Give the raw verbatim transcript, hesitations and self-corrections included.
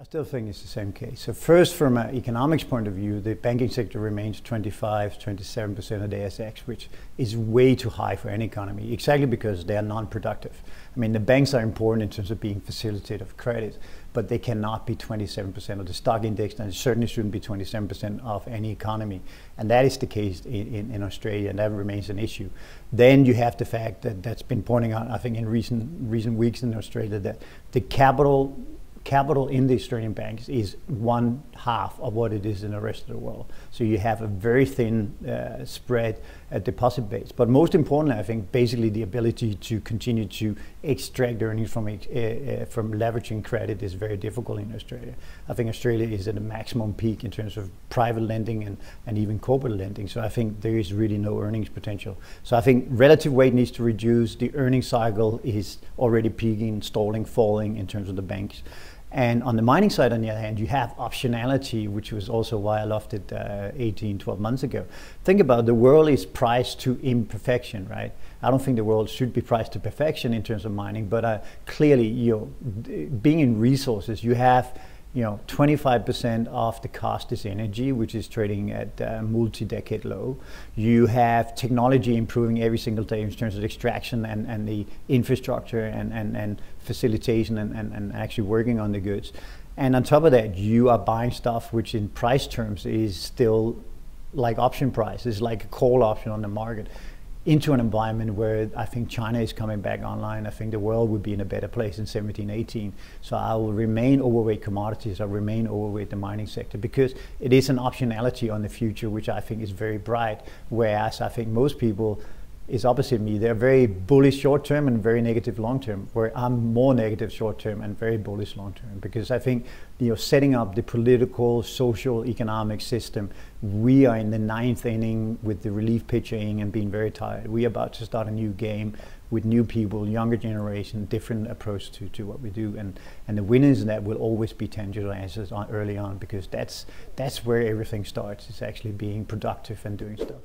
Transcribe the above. I still think it's the same case. So first, from an economics point of view, the banking sector remains twenty-five, twenty-seven percent of the S X, which is way too high for any economy, exactly because they are non-productive. I mean, the banks are important in terms of being facilitator of credit, but they cannot be twenty-seven percent of the stock index, and it certainly shouldn't be twenty-seven percent of any economy. And that is the case in, in, in Australia, and that remains an issue. Then you have the fact that that's been pointing out, I think, in recent, recent weeks in Australia, that the capital Capital in the Australian banks is one half of what it is in the rest of the world. So you have a very thin uh, spread at deposit base. But most importantly, I think, basically the ability to continue to extract earnings from, uh, uh, from leveraging credit is very difficult in Australia. I think Australia is at a maximum peak in terms of private lending and, and even corporate lending. So I think there is really no earnings potential. So I think relative weight needs to reduce. The earnings cycle is already peaking, stalling, falling in terms of the banks. And on the mining side, on the other hand, you have optionality, which was also why I loved it uh, eighteen, twelve months ago. Think about it, the world is priced to imperfection, right? I don't think the world should be priced to perfection in terms of mining, but uh, clearly, you know, being in resources, you have, you know, twenty-five percent of the cost is energy, which is trading at a multi-decade low. You have technology improving every single day in terms of extraction and, and the infrastructure and, and, and facilitation and, and, and actually working on the goods. And on top of that, you are buying stuff which in price terms is still like option price, it's like a call option on the market, into an environment where I think China is coming back online. I think the world would be in a better place in seventeen, eighteen. So I will remain overweight commodities, I remain overweight the mining sector, because it is an optionality on the future, which I think is very bright, whereas I think most people is opposite me. They're very bullish short-term and very negative long-term, where I'm more negative short-term and very bullish long-term, because I think, you know, setting up the political, social, economic system, we are in the ninth inning with the relief pitching and being very tired. We are about to start a new game with new people, younger generation, different approach to, to what we do. And, and the winners in that will always be tangible answers on early on, because that's, that's where everything starts. It's actually being productive and doing stuff.